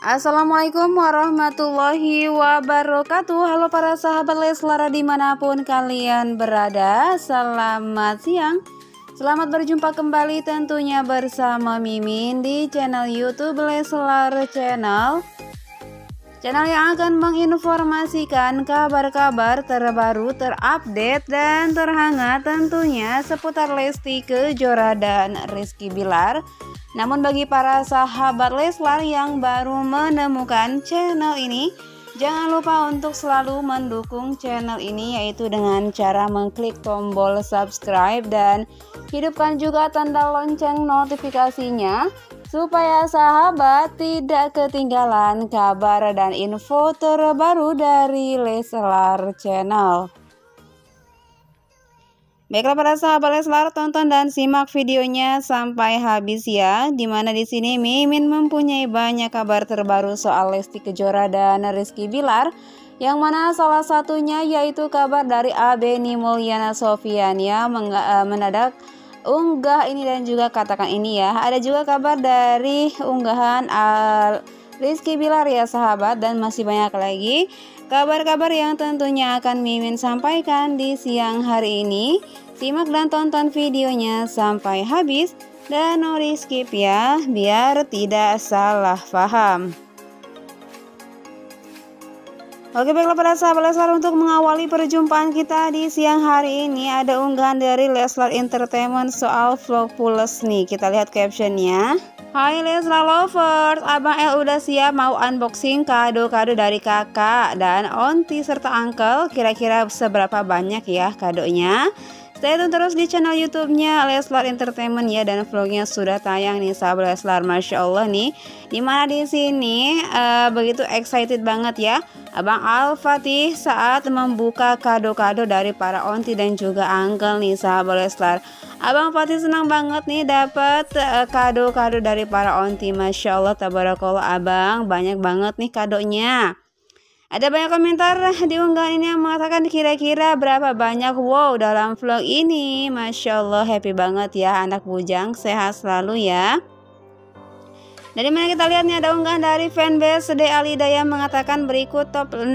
Assalamualaikum warahmatullahi wabarakatuh. Halo para sahabat Leslar dimanapun kalian berada, selamat siang. Selamat berjumpa kembali tentunya bersama Mimin di channel YouTube Leslar Channel, channel yang akan menginformasikan kabar-kabar terbaru, terupdate dan terhangat tentunya seputar Lesti Kejora dan Rizky Billar. Namun bagi para sahabat Leslar yang baru menemukan channel ini, jangan lupa untuk selalu mendukung channel ini, yaitu dengan cara mengklik tombol subscribe dan hidupkan juga tanda lonceng notifikasinya, supaya sahabat tidak ketinggalan kabar dan info terbaru dari Leslar Channel. Baiklah para sahabat Leslar, tonton dan simak videonya sampai habis ya. Dimana di sini Mimin mempunyai banyak kabar terbaru soal Lesti Kejora dan Rizky Billar, yang mana salah satunya yaitu kabar dari Abeni Mulyana Sofian ya, menadak unggah ini dan juga katakan ini ya. Ada juga kabar dari unggahan Rizky Billar ya sahabat, dan masih banyak lagi kabar-kabar yang tentunya akan Mimin sampaikan di siang hari ini. Simak dan tonton videonya sampai habis dan no di skip ya, biar tidak salah paham. Oke baiklah para sahabat Leslar, untuk mengawali perjumpaan kita di siang hari ini ada unggahan dari Leslar Entertainment soal vlog Pules nih. Kita lihat captionnya. Hai Leslar lovers, Abang El udah siap mau unboxing kado-kado dari kakak dan onti serta uncle. Kira-kira seberapa banyak ya kadonya? Stay tune terus di channel YouTube-nya Leslar Entertainment ya, dan vlognya sudah tayang nih sahabat Leslar, masya Allah nih. Dimana di sini begitu excited banget ya Abang Al Fatih saat membuka kado-kado dari para onti dan juga uncle nih sahabat Leslar. Abang Fatih senang banget nih dapat kado-kado dari para onti, masya Allah tabarakallah abang, banyak banget nih kadonya. Ada banyak komentar di unggahan ini yang mengatakan kira-kira berapa banyak wow dalam vlog ini. Masya Allah happy banget ya anak bujang, sehat selalu ya. Dari mana kita lihat nih, ada unggahan dari fanbase De Alidayah mengatakan berikut top 16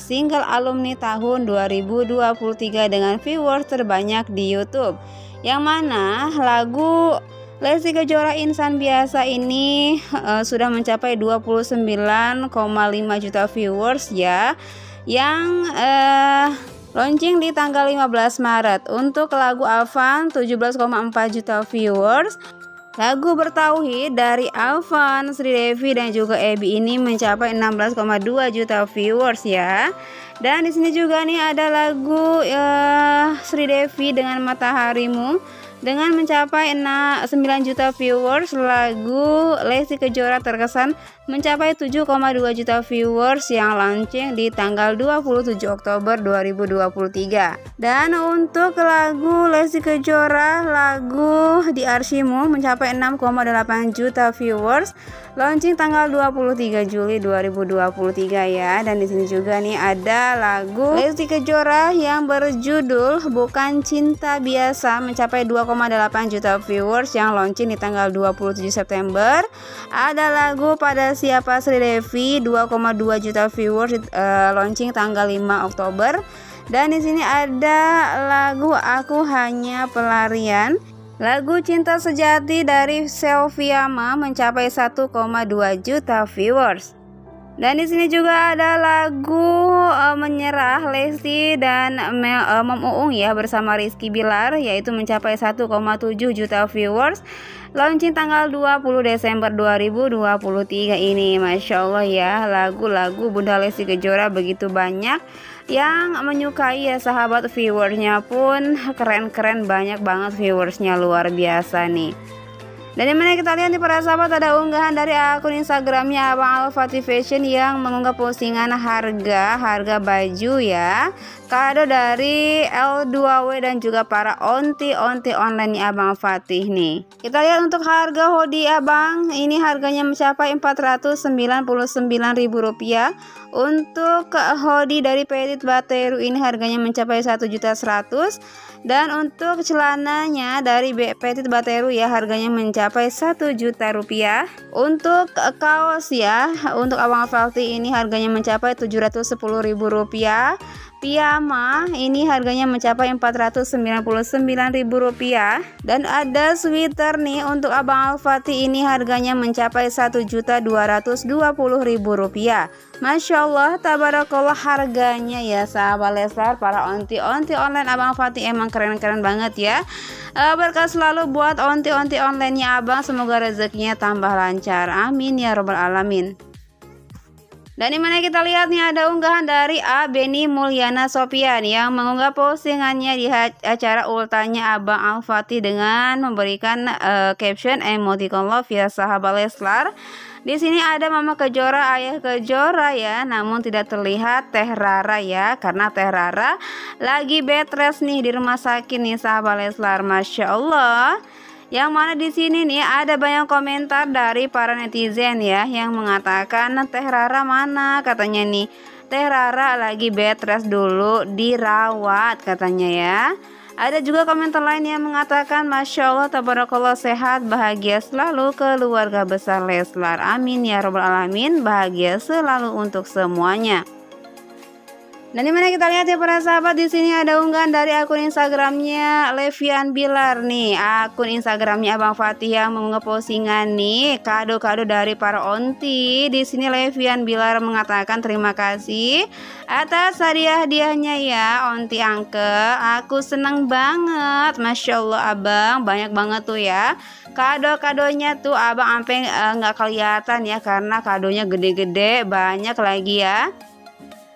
single alumni tahun 2023 dengan viewers terbanyak di YouTube, yang mana lagu Lesti Kejora Insan Biasa ini sudah mencapai 29,5 juta viewers ya, yang launching di tanggal 15 Maret. Untuk lagu Alvan 17,4 juta viewers. Lagu Bertauhid dari Alvan, Sri Devi dan juga Ebi ini mencapai 16,2 juta viewers ya. Dan di sini juga nih ada lagu Sri Devi dengan Mataharimu dengan mencapai 9 juta viewers. Lagu Lesti Kejora Terkesan mencapai 7,2 juta viewers yang launching di tanggal 27 Oktober 2023. Dan untuk lagu Lesti Kejora lagu Di Arsimu mencapai 6,8 juta viewers, launching tanggal 23 Juli 2023 ya. Dan di sini juga nih ada lagu Lesti Kejora yang berjudul Bukan Cinta Biasa mencapai 2,8 juta viewers yang launching di tanggal 27 September. Ada lagu Pada Siapa Sri Devi 2,2 juta viewers launching tanggal 5 Oktober. Dan di sini ada lagu Aku Hanya Pelarian, lagu Cinta Sejati dari Selviama mencapai 1,2 juta viewers. Dan di sini juga ada lagu Menyerah Lesti dan Mom Uung ya bersama Rizky Billar, yaitu mencapai 1,7 juta viewers, launching tanggal 20 Desember 2023 ini. Masya Allah ya, lagu-lagu Bunda Lesti Kejora begitu banyak yang menyukai ya sahabat, viewersnya pun keren-keren, banyak banget viewersnya, luar biasa nih. Dan yang mana kita lihat di para sahabat, ada unggahan dari akun Instagramnya Abang Al Fatih Fashion yang mengunggah postingan harga baju ya, kado dari L2W dan juga para onti-onti online Abang Fatih nih. Kita lihat untuk harga hoodie Abang, ini harganya mencapai Rp499.000. Untuk hoodie dari Petit Bateau ini harganya mencapai Rp1.100.000. Dan untuk celananya dari Petit Bateru ya, harganya mencapai 1 juta rupiah. Untuk kaos ya, untuk Abang Al Fatih ini harganya mencapai 710.000 rupiah. Piyama ini harganya mencapai 499.000 rupiah. Dan ada sweater nih untuk Abang Al Fatih ini harganya mencapai 1.220.000 rupiah. Masya Allah, tabarakallah harganya ya sahabat Leslar. Para onti-onti online Abang Al Fatih emang keren-keren banget ya. Berkah selalu buat onti-onti online-nya Abang, semoga rezekinya tambah lancar, amin ya robbal alamin. Dan dimana kita lihat nih ada unggahan dari Abeni Mulyana Sofian yang mengunggah postingannya di acara ultahnya Abang Al Fatih dengan memberikan caption emoticon love ya sahabat Leslar. Di sini ada Mama Kejora, Ayah Kejora ya, namun tidak terlihat Teh Rara ya, karena Teh Rara lagi bed rest nih di rumah sakit nih sahabat Leslar. Masya Allah. Yang mana di sini nih ada banyak komentar dari para netizen ya yang mengatakan Teh Rara mana, katanya nih Teh Rara lagi bed rest dulu, dirawat katanya ya. Ada juga komentar lain yang mengatakan Masya Allah tabarakallah, sehat bahagia selalu keluarga besar Leslar, amin ya robbal alamin, bahagia selalu untuk semuanya. Dan dimana kita lihat ya para sahabat, di sini ada unggahan dari akun Instagramnya Levian Billar nih, akun Instagramnya Abang Fatih yang mengunggah postingan nih kado-kado dari para onti. Di sini Levian Billar mengatakan terima kasih atas hadiah-hadiahnya ya onti angke, aku seneng banget, Masya Allah Abang, banyak banget tuh ya kado-kadonya tuh Abang sampai nggak kelihatan ya karena kadonya gede-gede banyak lagi ya.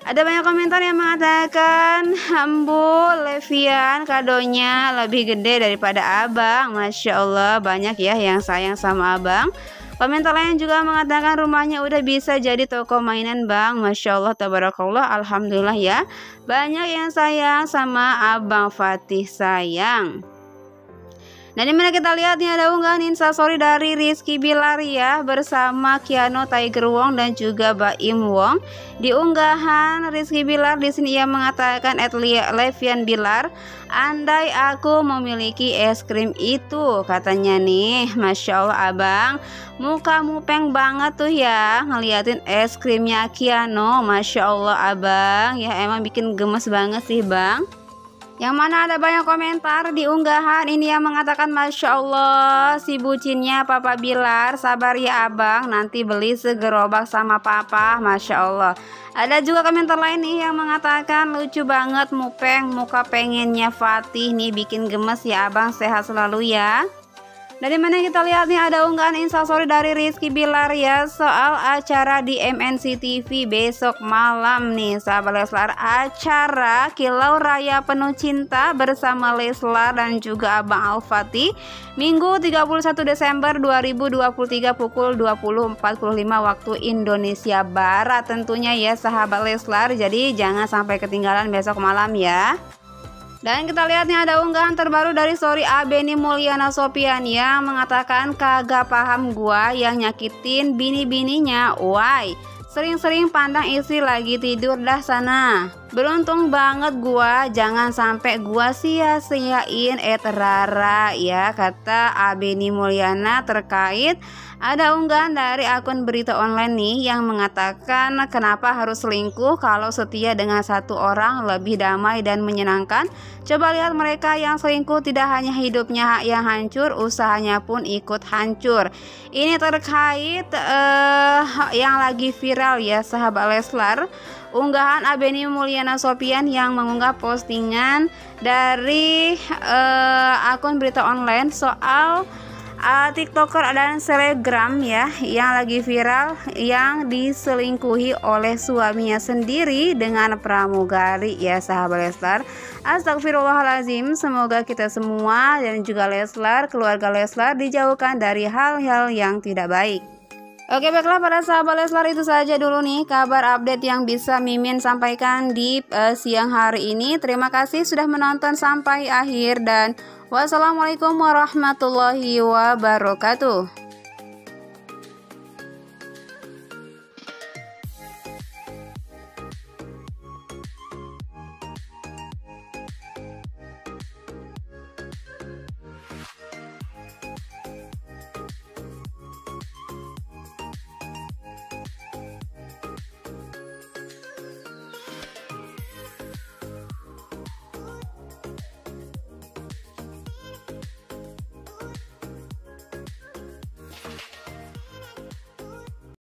Ada banyak komentar yang mengatakan Ambu Levian kadonya lebih gede daripada Abang, Masya Allah banyak ya yang sayang sama Abang. Komentar lain juga mengatakan rumahnya udah bisa jadi toko mainan Bang, Masya Allah tabarakallah, alhamdulillah ya, banyak yang sayang sama Abang Fatih sayang. Nah dimana kita lihat nih ada unggahan instastory dari Rizky Billar ya bersama Kiano Tiger Wong dan juga Baim Wong. Di unggahan Rizky Billar di sini ia mengatakan Levian Billar, andai aku memiliki es krim itu, katanya nih Masya Allah Abang, muka mupeng banget tuh ya ngeliatin es krimnya Kiano, Masya Allah Abang ya, emang bikin gemes banget sih Bang. Yang mana ada banyak komentar di unggahan ini yang mengatakan Masya Allah si bucinnya Papa Billar, sabar ya Abang, nanti beli segerobak sama Papa, Masya Allah. Ada juga komentar lain nih yang mengatakan lucu banget mupeng, muka pengennya Fatih nih, bikin gemes ya Abang, sehat selalu ya. Dari mana kita lihat nih ada unggahan instastory dari Rizky Billar ya soal acara di MNCTV besok malam nih sahabat Leslar, acara Kilau Raya Penuh Cinta bersama Leslar dan juga Abang Al Fatih Minggu 31 Desember 2023 pukul 20.45 waktu Indonesia Barat tentunya ya sahabat Leslar, jadi jangan sampai ketinggalan besok malam ya. Dan kita lihat nih ada unggahan terbaru dari story Abeni Mulyana Sofian yang mengatakan kagak paham gua yang nyakitin bini-bininya, why? Sering-sering pandang istri lagi tidur dah sana. Beruntung banget gua, jangan sampai gua sia-siain Rara ya, kata Abeni Mulyana terkait ada unggahan dari akun berita online nih yang mengatakan kenapa harus selingkuh kalau setia dengan satu orang lebih damai dan menyenangkan. Coba lihat mereka yang selingkuh, tidak hanya hidupnya yang hancur, usahanya pun ikut hancur. Ini terkait yang lagi viral ya sahabat Leslar, unggahan Abeni Mulyana Sofian yang mengunggah postingan dari akun berita online soal TikToker dan selebgram ya yang lagi viral yang diselingkuhi oleh suaminya sendiri dengan pramugari ya sahabat Leslar. Astagfirullahalazim, semoga kita semua dan juga Leslar, keluarga Leslar dijauhkan dari hal-hal yang tidak baik. Oke baiklah para sahabat Leslar, itu saja dulu nih kabar update yang bisa Mimin sampaikan di siang hari ini. Terima kasih sudah menonton sampai akhir dan wassalamualaikum warahmatullahi wabarakatuh.